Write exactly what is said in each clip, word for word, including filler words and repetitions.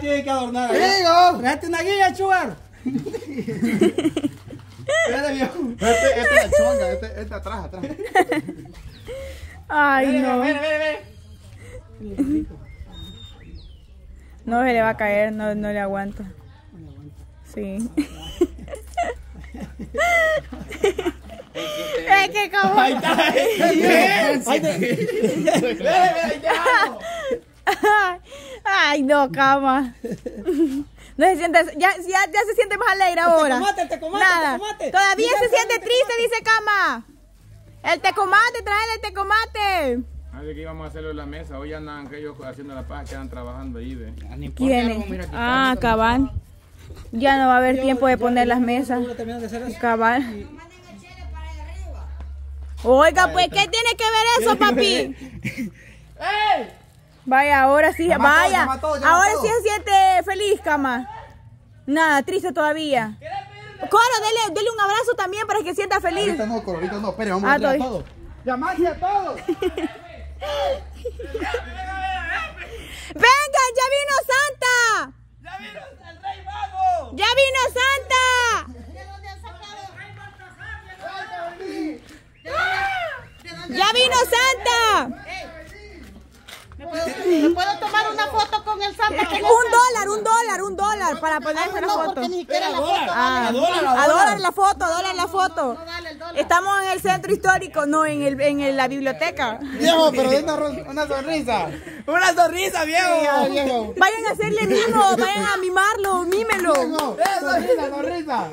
tiene que adornar. ¡Digo! ¡Trate una guía, Sugar! Espérate, viejo. Este, este es la chonga, este, este atrás, atrás. Ay, ven, no. Ven, ven, ven. No, se le va a caer, no, no le aguanto. No le aguanto. Sí. Es que como... Ahí está. Ay, no, cama. No se siente, ya, ya, ya se siente más alegre ahora. El tecomate, el tecomate, nada. El tecomate. Todavía mira, se siente triste, dice cama. El tecomate, trae el tecomate. Así que íbamos a hacerlo en la mesa. Hoy andan ellos haciendo la paja, quedan trabajando ahí. ¿Ve? ¿Quiénes? Ah, cabal. Ya no va a haber yo, tiempo de yo, poner yo, las mesas. De cabal. Y... Oiga, pues, ¿qué tiene que ver eso, papi? ¡Ey! Vaya, ahora sí, llama vaya. Todo, todo, ahora todo. Sí se siente feliz, cama. Nada, triste todavía. Coro, dele, dele un abrazo también para que sienta feliz. Ahorita no, Coro, ahorita no. Espere, vamos ah, a darle a todos. ¡Llamadle a todos! ¡Venga, ya vino Santa! ¡Ya vino el Rey Mago! ¡Ya vino Santa! ¿De dónde han sacado? ¡Ya vino Santa! ¿Me puedo tomar una foto con el Santa? Un dólar, un dólar, un dólar para ponerse una foto. A dólar la foto, a dólar la foto. Estamos en el centro histórico, no en el en la biblioteca. Viejo, pero es una sonrisa. Una sonrisa, viejo. Vayan a hacerle mimo, vayan a mimarlo, mímelo. Sonrisa, sonrisa.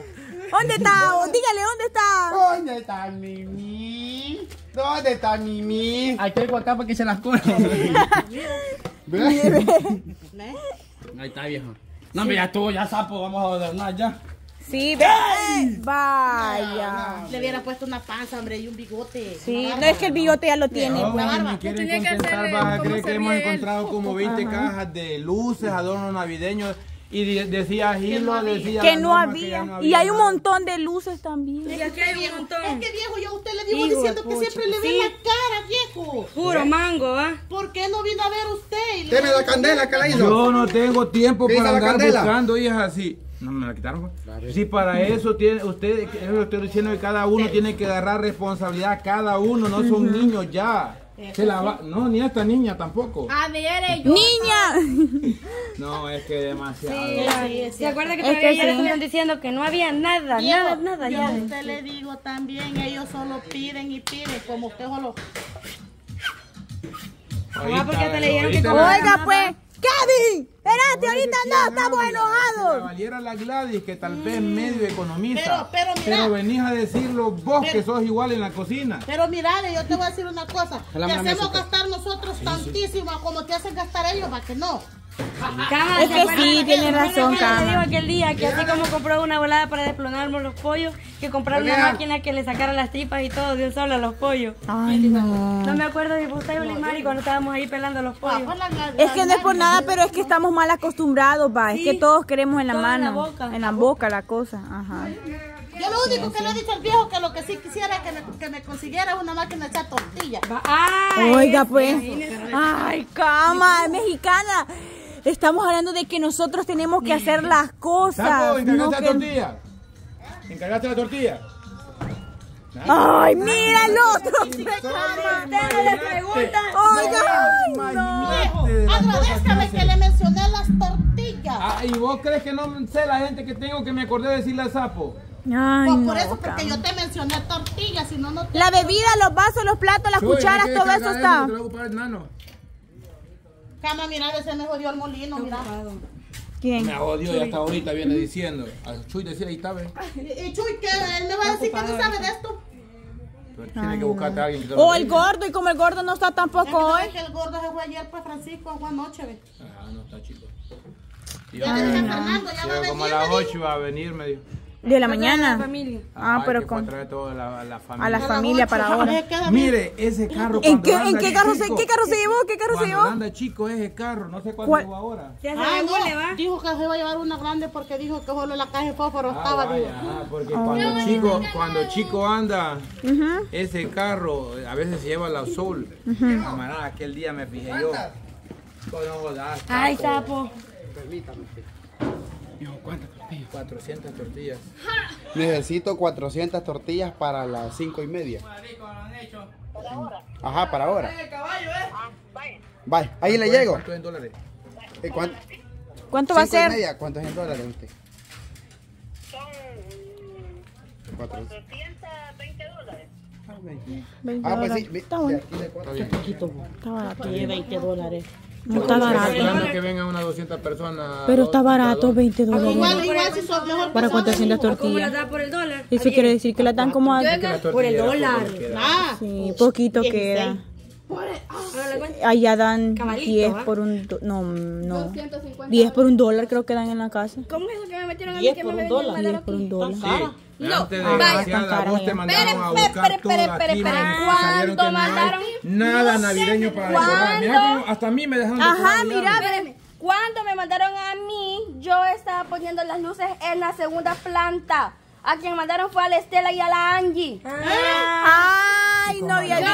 ¿Dónde está? Dígale, ¿dónde está? ¿Dónde está Mimi? ¿Dónde está Mimi? Ahí tengo acá para que se las cure. ¿Ves? Ahí está, viejo. No, mira sí. Tú, ya sapo, vamos a ordenar ya. Sí, ve. ¡Hey! Vaya. No, no, no. Le hubiera puesto una panza, hombre, y un bigote. Sí, no es que el bigote ya lo tiene. No, no tenía que hacer. Vas a creer que hemos encontrado como veinte ajá. Cajas de luces, adornos navideños. Y de, decía Jilo, no decía que no, Norma, había. Que ya no había. Y hay un montón de luces también. Es que hay un montón. Es que viejo, yo a usted le digo hijo diciendo que siempre le ve sí. La cara, viejo. Puro mango, ¿ah? ¿Eh? ¿Por qué no vino a ver usted? Deme la candela, ¿qué la hizo? Yo no tengo tiempo para andar candela? Buscando, hija, así. No me la quitaron. Claro. Sí, para eso tiene, usted, yo estoy diciendo que cada uno sí. Tiene que agarrar responsabilidad, cada uno, no son uh-huh. Niños ya. Se la va... No, ni esta niña tampoco. A ver, yo. ¡Niña! No, es que demasiado. Sí, sí, sí. ¿Se acuerda que todavía ayer estuvieron diciendo que no había nada, yo, nada, nada? Yo a usted le digo también, ellos solo piden y piden, como usted solo... Ahorita, ah, porque te le dijeron que como... Oiga, pues, Kevin, espérate, ahorita no, estamos enojados. Si valiera la Gladys, que tal vez mm. Medio economista. Pero, pero, mira, pero venís a decirlo vos pero, que sos igual en la cocina. Pero mirale, yo te voy a decir una cosa. Te hacemos gastar nosotros sí, tantísimo sí. Como te hacen gastar ellos, para que no. Cama, es que sí, tiene razón, Cama. Yo digo aquel día que así como compró una volada para desplonarnos los pollos, que compraron una máquina que le sacara las tripas y todo de un solo a los pollos. Ay, no. No me acuerdo de Gustavo y Mari cuando estábamos ahí pelando los pollos. Es que no es por nada, pero es que estamos mal acostumbrados, va. Es que todos queremos en la mano, en la boca la cosa. Ajá. Yo lo único que le he dicho al viejo que lo que sí quisiera es que me, que me consiguiera una máquina de echar tortillas. Oiga, pues. Ay, Cama, es mexicana. Estamos hablando de que nosotros tenemos que hacer las cosas. ¿Sapo, encargaste no la que... tortilla? ¿Encargaste la tortilla? ¡Ay, mira el otro! ¡Ustedes le preguntan! ¡Oiga! ¡No! ¡No! Agradezcame que le mencioné las tortillas. Ah, ¿y vos crees que no sé la gente que tengo que me acordé de decirle al sapo? Ay, pues por no, eso, porque Cama. Yo te mencioné tortillas, si no, no te... La bebida, los vasos, los platos, las Soy, cucharas, todo eso, eso está. Te lo hago para el nano. Cama, mira, ese me jodió el molino, mira. ¿Quién? Me jodió, ya hasta ahorita viene diciendo. A Chuy decía, ahí está, ve. ¿Y Chuy qué? ¿Él me va a decir que no sabe de esto? Ay, tiene que buscarte a alguien que te lo O el gordo, y como el gordo no está tampoco no hoy. Es que el gordo se fue ayer para Francisco, fue anoche, ve. Ajá, no está, chico. Y ya dije Fernando, ya va a venir. Como a las ocho va a venir, me dijo. ¿De la mañana? Familia. Ah, ah, pero con... Trae toda la, la familia. A la familia para ahora. Mire, ese carro ¿En qué, anda ¿en qué, carro, chico, se, qué carro se llevó? ¿Qué carro se llevó? Anda chico ese carro, no sé cuánto ¿Cuál? Va ahora. Ah, no, le va. Dijo que se iba a llevar una grande porque dijo que solo la caja de fósforo ah, estaba. Vaya, ah, porque oh. Cuando, chico, cuando chico anda, uh -huh. Ese carro a veces se lleva la sol. Uh -huh. Camarada, aquel día me fijé yo. Con ojos de asco. Ay, sapo. permítame. Mijo, ¿cuántas tortillas? cuatrocientas tortillas. Necesito cuatrocientas tortillas para las cinco y media. ¿Para ahora? Ajá, para ahora. Vale, ahí le llego. ¿Cuánto es en dólares? Eh, ¿cuánto? ¿Cuánto va a ser? Media. ¿Cuánto es en dólares usted? Son cuatrocientos veinte dólares. Ah, veinte. veinte. Ah, pues sí. Está bueno. Qué poquito. Está barato. veinte dólares. No está barato. Esperando que vengan unas doscientas personas. Pero está barato, veinte dólares. Igual, igual, si son mejor. ¿Para cuántas son las tortillas? Eso quiere decir que las dan como a... Por el dólar. Sí, poquito queda. Allá dan diez por un... No, no. diez por un dólar creo que dan en la casa. ¿Cómo es eso que me metieron a mí que me metieron? diez por un dólar. No, vaya. Vos te mandaron a buscar todo aquí. ¿Cuándo mandaron? Nada navideño para decorar. Mira, hasta a mí me dejaron decorar. Ajá, mira, espérenme. Cuando me mandaron a mí, yo estaba poniendo las luces en la segunda planta. A quien mandaron fue a la Estela y a la Angie. Ay, no había visto.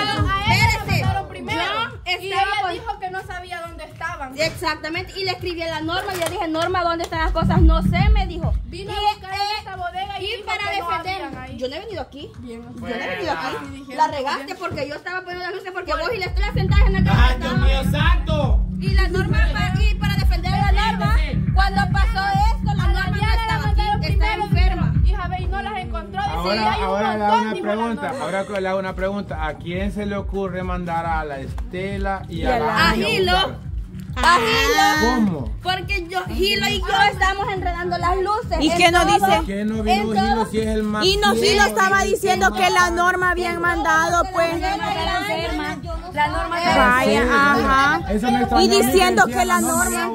Y ella con... dijo que no sabía dónde estaban. Exactamente, y le escribí a la Norma y le dije, Norma, ¿dónde están las cosas? No sé, me dijo. Vino y, a buscar eh, esta bodega y, y para defenderme. No, yo no he venido aquí. Bien, yo no he venido aquí. La regaste bien, porque yo estaba poniendo las luces porque bueno, vos y la estoy sentada en la cama. ¡Ay, Dios mío, santo! Y la Norma, para, y para defender a la Norma, cuando pasó esto, la Norma no estaba aquí, está enferma. Hija, ve, y no las encontró. Ahora, ahora le hago una pregunta, ahora le hago una pregunta. ¿A quién se le ocurre mandar a la Estela y, y a la Angie? A Jilo. A Jilo. ¿Cómo? Porque yo, Jilo y yo estamos enredando las luces. ¿Y qué nos dice? ¿Qué no vino Jilo si es el más? Y no, Jilo estaba diciendo que la Norma habían mandado, pues. La Norma que vaya, ajá. Eso me y diciendo que la Norma.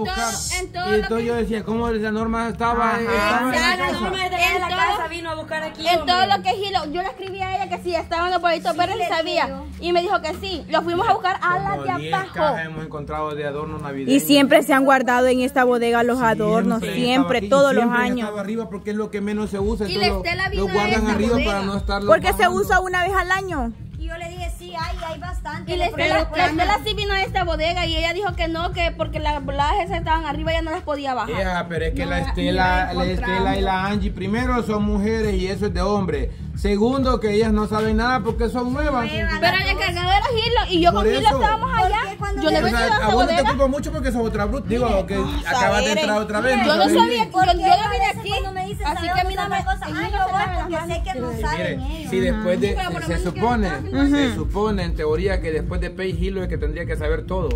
Y entonces yo decía, ¿cómo la Norma estaba? estaba en la, la casa. Norma en la casa vino a buscar aquí. En hombre. Todo lo que Jilo, yo le escribí a ella que sí, estaba en el pueblito, sí, pero él sabía. Tío. Y me dijo que sí. Lo fuimos a buscar a como la de abajo. Hemos encontrado de adorno navideño. Y siempre se han guardado en esta bodega los siempre, adornos, siempre, aquí, todos siempre los años. Arriba porque es lo que menos se usa. Y la Estela vino lo guardan arriba bodega. Para no estar. Porque se usa una vez al año. Yo le dije, sí, hay, hay bastante. Y la Estela sí vino a esta bodega y ella dijo que no, que porque las bolajes estaban arriba y ya no las podía bajar. Yeah, pero es que no, la, Estela, la Estela y la Angie, primero son mujeres y eso es de hombre. Segundo, que ellas no saben nada porque son nuevas. Pero el encargado era Jilo y yo por con Jilo estábamos allá. Yo le venía a esta bodega. A vos no te ocupo mucho porque sos otra bruta. Digo, que acabas de entrar otra vez. Yo no sabía, yo no vine aquí. Así que mira, me cosa. Ay, no, porque sé que no saben ellos. Sí, después de, se supone, se supone en teoría que después de Pay Jilo es que tendría que saber todo.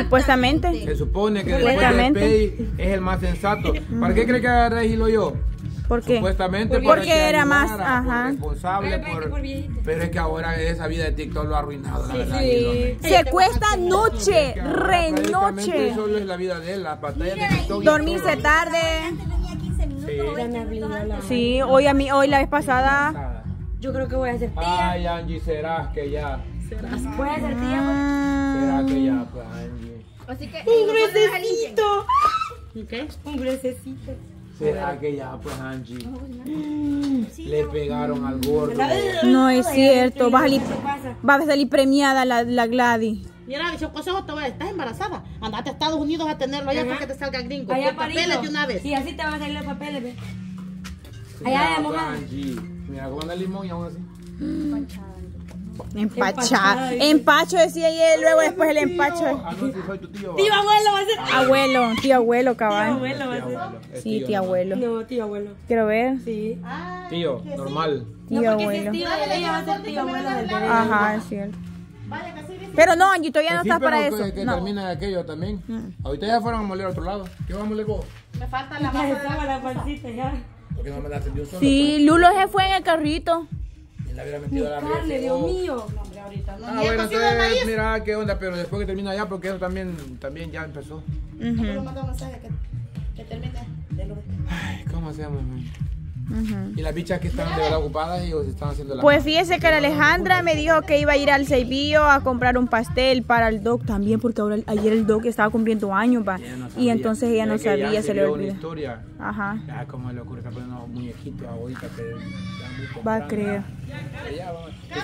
Supuestamente. Se supone que después de Pay es el más sensato. ¿Para qué cree que agarré Jilo yo? ¿Por qué? Supuestamente por porque era más ajá. responsable por, por pero es que ahora esa vida de TikTok lo ha arruinado, sí, la verdad. Sí. Se acuesta noche, renoche. Eso es la vida de él, la pantalla de TikTok. Dormirse tarde. Sí, hoy a mí, hoy la vez pasada. Yo creo que voy a hacer tía. Ay, Angie, serás que ya. ¿Serás? Voy a hacer tía. Será que ya, pues, Angie. Así que un gruesecito. ¿Qué? Un gruesecito. Será que ya, pues, Angie, sí, le pegaron al gordo. No es cierto, va a salir, va a salir premiada la, la Gladys. Mira, Chocoso, estás embarazada. Andate a Estados Unidos a tenerlo allá para que te salga gringo. Allá papeles de una vez. Sí, así te van a salir los papeles, ¿ves? Allá de mojada. Mira, con el limón y aún así. Empachada. Empacho decía ayer, luego después el empacho. Ah, no, si soy tu tío. Tío abuelo va a ser. Abuelo, tío abuelo, caballo. Tío abuelo va a ser. Sí, tío abuelo. No, tío abuelo. Quiero ver. Sí. Tío, normal. Tío abuelo. Ella va a ser tío abuelo del bebé. Ajá, es cierto. Pero no, Angie, todavía no estás para eso. Que termina aquello también. Ahorita ya fueron a moler a otro lado. ¿Qué vas a moler vos? Me falta la masa, la pancita ya. ¿Por qué no me la atendió solo? Sí, Lulo se fue en el carrito. La hubiera metido a la carne, Dios mío. No, hombre, ahorita no. Ah, bueno, entonces, mira qué onda, pero después que termina allá, porque eso también, también ya empezó. Uh -huh. Que termine. Ay, ¿cómo hacemos, man? Uh -huh. Y las bichas que están de verdad ocupadas y se están haciendo la... Pues fíjese que la Alejandra me dijo que iba a ir al Ceibillo a comprar un pastel para el doc también, porque ahora, ayer el doc estaba cumpliendo años, va. No, y entonces ella no sabía, ella se le olvidó. Historia. Ajá. Ya, como le ocurre, está poniendo muñequitos ahorita, que va a creer.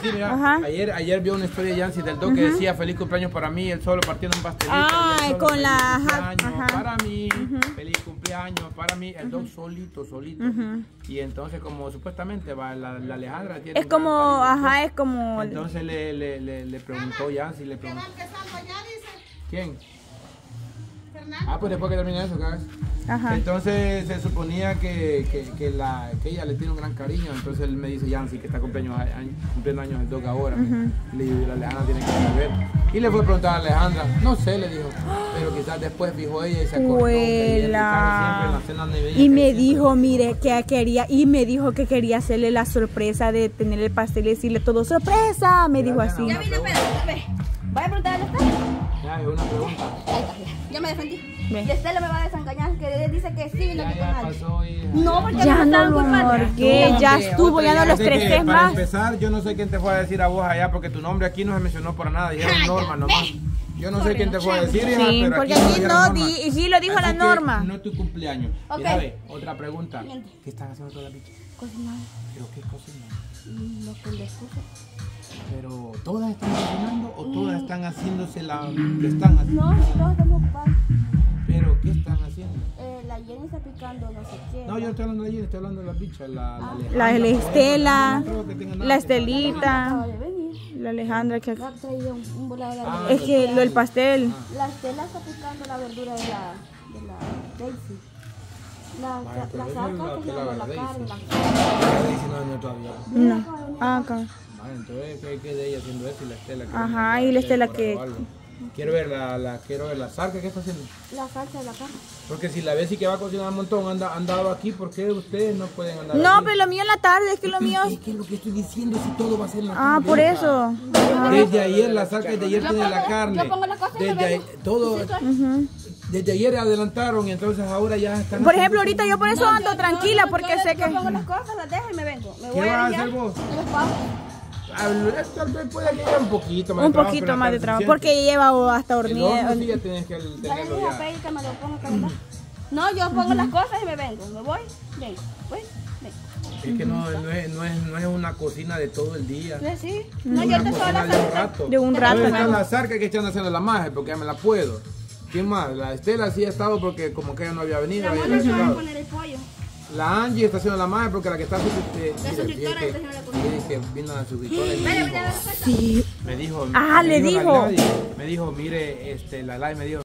Sí, mira, ayer, ayer vi una historia de Yancy del Doc que decía feliz cumpleaños para mí, el solo partiendo un pastelito. Ay, con feliz la... Cumpleaños ajá. Para mí, ajá. Feliz cumpleaños para mí, el Doc solito, solito. Ajá. Y entonces como supuestamente va la, la Alejandra... Tiene es como, gran, ajá, es como... Entonces le, le, le, le preguntó Yancy, le preguntó... ¿Quién? Ah, pues después que termine eso, ¿sabes? Ajá. Entonces se suponía que, que, que, la, que ella le tiene un gran cariño. Entonces él me dice, Yancy, que está cumpliendo años, cumpliendo años el Doc ahora. Uh-huh. Le digo, la Alejandra tiene que volver. Y le fue a preguntar a Alejandra, no sé, le dijo. Pero quizás después dijo ella y se acordó. Uela. Que ella en la y me dijo, mire, que quería, y me dijo que quería hacerle la sorpresa de tener el pastel y decirle todo, sorpresa, me dijo así. Ya vine, espérate, voy a preguntarle a usted. Ya, es una pregunta. Ahí está, ya, ya me defendí. Y este lo me va a desengañar, que dice que sí, no que pasó, hija. No, porque ya no, porque no, ya estuvo, ya no los estreses más. Para empezar, yo no sé quién te fue a decir a vos allá, porque tu nombre aquí no se mencionó para nada, dijeron Norma nomás. Yo no sé quién te fue a decir, hija, sí, pero porque aquí no, y sí lo dijo la Norma. No es tu cumpleaños. Ok. Otra pregunta. ¿Qué están haciendo todas las bichas? Cocinando. ¿Pero qué cocinando? Lo que les puse. ¿Pero todas están cocinando o todas están haciéndose la... están haciendo? No, todas estamos ocupadas. ¿Pero qué están haciendo? Eh, la Jenny está picando, no sé qué. No, yo no estoy hablando de la Jenny, estoy hablando de las bichas. La, ah. la, la, la Estela, la Estelita, la Alejandra que ha traído un, un volado de ah, es que lo del pastel. Ah. La Estela está picando la verdura de la, de la Daisy. La, vale, la, la saca la, que la, la, la carne. La Daisy no venía todavía. No, ah, acá. Vale, entonces, ¿qué, qué de ella haciendo eso y la Estela? Que ajá, y la Estela que... Quiero ver la, la, quiero ver la salsa, ¿qué está haciendo? La salsa de la carne. Porque si la ves y que va a cocinar un montón, anda, andado aquí, ¿por qué ustedes no pueden andar no, aquí? Pero lo mío en la tarde, es que lo mío... Es que lo que estoy diciendo, si todo va a ser en la carne. Ah, por eso. Ah. Desde ayer la salsa, desde ayer tiene la carne. Yo pongo la cosa y desde todo. Uh-huh. Desde ayer adelantaron y entonces ahora ya están... Por ejemplo, ahorita yo por eso no, ando yo, tranquila, no, porque yo, sé yo que... Yo pongo las cosas, las dejo y me vengo. Me voy ¿qué vas a hacer vos? Los pasos. Tal vez puede que un poquito más un de trabajo. Un poquito más de trabajo, porque lleva hasta hornilla. Sí, ya tienes que tenerlo ya. Pay, que me lo pongo, que me no, yo pongo uh-huh. las cosas y me vengo. Me voy, vengo, voy, vengo. Es que no, no, es, no, es, no es una cocina de todo el día. Sí, sí. No, yo te soy la de un rato. De un rato. Está la zarca que están haciendo la magia, porque ya me la puedo. ¿Quién más? La Estela sí ha estado porque como que ella no había venido. Había no voy a poner el pollo. La Angie está haciendo la madre porque la que está eh, la suscriptora está haciendo la comida. Que vino la suscriptora y me dijo, sí. me dijo, ah, me le dijo, dijo. La, me dijo, mire, este, la live me dijo.